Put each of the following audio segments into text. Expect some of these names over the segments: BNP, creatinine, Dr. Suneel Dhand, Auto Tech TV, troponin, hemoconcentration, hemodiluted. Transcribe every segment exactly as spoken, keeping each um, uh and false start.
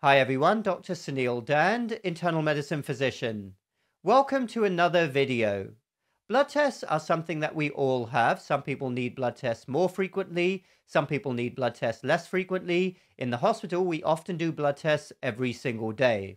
Hi everyone, Doctor Suneel Dhand, internal medicine physician. Welcome to another video. Blood tests are something that we all have. Some people need blood tests more frequently. Some people need blood tests less frequently. In the hospital, we often do blood tests every single day.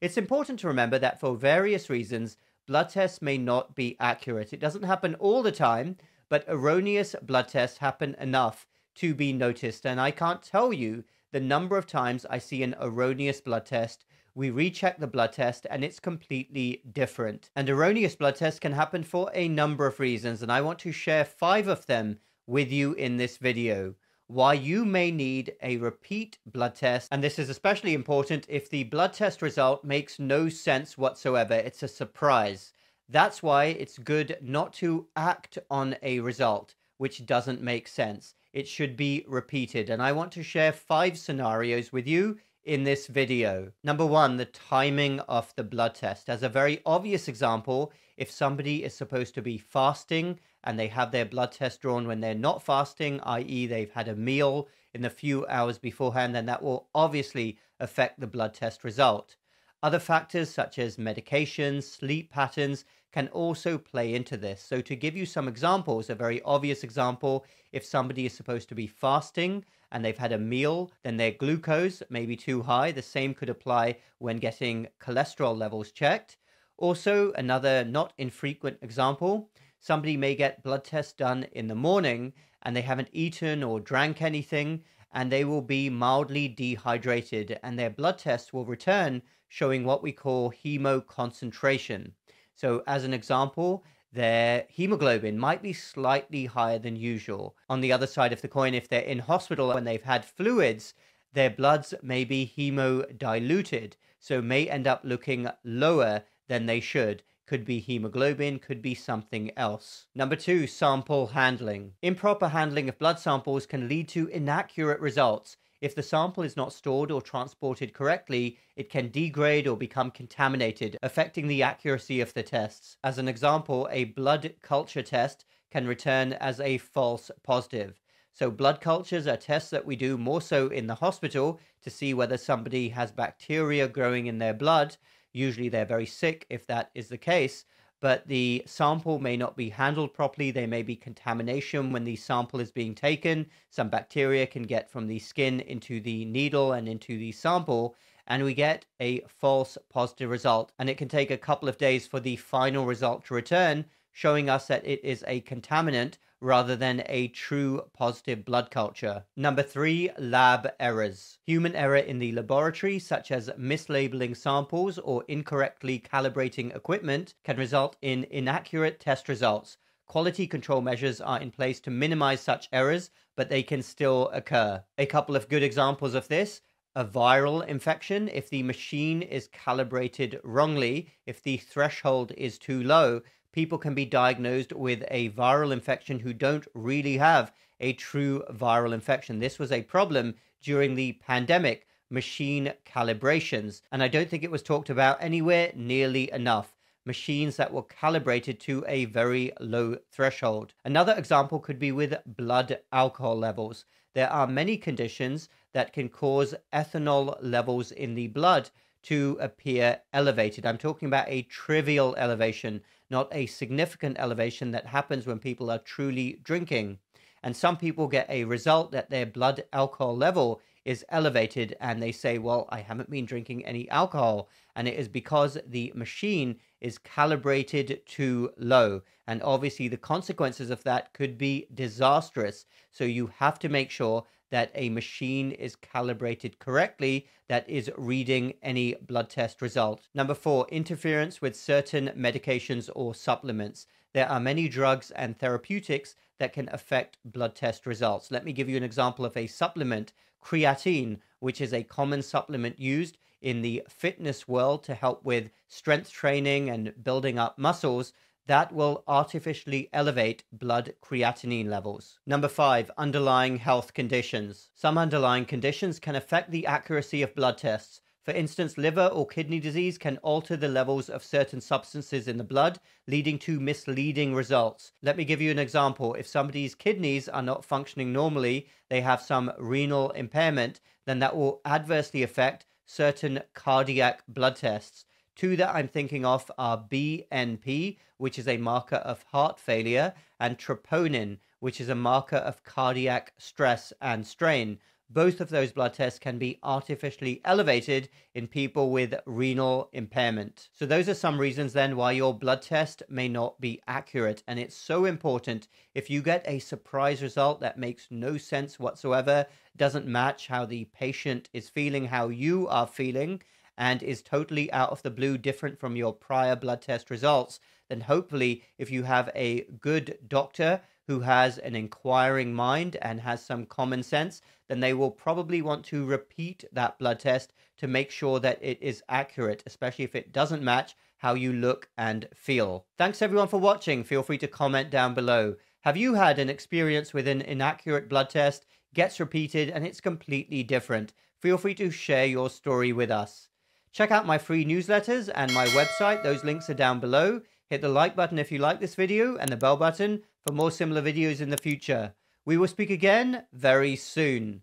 It's important to remember that for various reasons, blood tests may not be accurate. It doesn't happen all the time, but erroneous blood tests happen enough to be noticed. And I can't tell you the number of times I see an erroneous blood test, we recheck the blood test and it's completely different. And erroneous blood tests can happen for a number of reasons, and I want to share five of them with you in this video. Why you may need a repeat blood test, and this is especially important if the blood test result makes no sense whatsoever. It's a surprise. That's why it's good not to act on a result which doesn't make sense. It should be repeated, and I want to share five scenarios with you in this video. Number one, the timing of the blood test. As a very obvious example, if somebody is supposed to be fasting and they have their blood test drawn when they're not fasting, that is they've had a meal in the few hours beforehand, then that will obviously affect the blood test result. Other factors such as medications, sleep patterns, can also play into this. So to give you some examples, a very obvious example, if somebody is supposed to be fasting and they've had a meal, then their glucose may be too high. The same could apply when getting cholesterol levels checked. Also, another not infrequent example, somebody may get blood tests done in the morning and they haven't eaten or drank anything, and they will be mildly dehydrated and their blood tests will return showing what we call hemoconcentration. So as an example, their hemoglobin might be slightly higher than usual. On the other side of the coin, if they're in hospital when they've had fluids, their bloods may be hemodiluted, so may end up looking lower than they should. Could be hemoglobin, could be something else. Number two, sample handling. Improper handling of blood samples can lead to inaccurate results. If the sample is not stored or transported correctly, it can degrade or become contaminated, affecting the accuracy of the tests. As an example, a blood culture test can return as a false positive. So blood cultures are tests that we do more so in the hospital to see whether somebody has bacteria growing in their blood. Usually they're very sick if that is the case, but the sample may not be handled properly. There may be contamination when the sample is being taken. Some bacteria can get from the skin into the needle and into the sample, and we get a false positive result. And it can take a couple of days for the final result to return, showing us that it is a contaminant rather than a true positive blood culture. Number three, lab errors. Human error in the laboratory, such as mislabeling samples or incorrectly calibrating equipment, can result in inaccurate test results. Quality control measures are in place to minimize such errors, but they can still occur. A couple of good examples of this. A viral infection, if the machine is calibrated wrongly, if the threshold is too low, people can be diagnosed with a viral infection who don't really have a true viral infection. This was a problem during the pandemic, machine calibrations. And I don't think it was talked about anywhere nearly enough. Machines that were calibrated to a very low threshold. Another example could be with blood alcohol levels. There are many conditions that can cause ethanol levels in the blood to appear elevated. I'm talking about a trivial elevation, not a significant elevation that happens when people are truly drinking. And some people get a result that their blood alcohol level is elevated and they say, well, I haven't been drinking any alcohol. And it is because the machine is calibrated too low. And obviously the consequences of that could be disastrous. So you have to make sure that a machine is calibrated correctly that is reading any blood test result. Number four, interference with certain medications or supplements. There are many drugs and therapeutics that can affect blood test results. Let me give you an example of a supplement, creatine, which is a common supplement used in the fitness world to help with strength training and building up muscles. That will artificially elevate blood creatinine levels. Number five, underlying health conditions. Some underlying conditions can affect the accuracy of blood tests. For instance, liver or kidney disease can alter the levels of certain substances in the blood, leading to misleading results. Let me give you an example. If somebody's kidneys are not functioning normally, they have some renal impairment, then that will adversely affect certain cardiac blood tests. Two that I'm thinking of are B N P, which is a marker of heart failure, and troponin, which is a marker of cardiac stress and strain. Both of those blood tests can be artificially elevated in people with renal impairment. So those are some reasons then why your blood test may not be accurate. And it's so important, if you get a surprise result that makes no sense whatsoever, doesn't match how the patient is feeling, how you are feeling, and is totally out of the blue, different from your prior blood test results, then hopefully if you have a good doctor who has an inquiring mind and has some common sense, then they will probably want to repeat that blood test to make sure that it is accurate, especially if it doesn't match how you look and feel. Thanks everyone for watching. Feel free to comment down below. Have you had an experience with an inaccurate blood test, gets repeated, and it's completely different? Feel free to share your story with us. Check out my free newsletters and my website. Those links are down below. Hit the like button if you like this video and the bell button for more similar videos in the future. We will speak again very soon.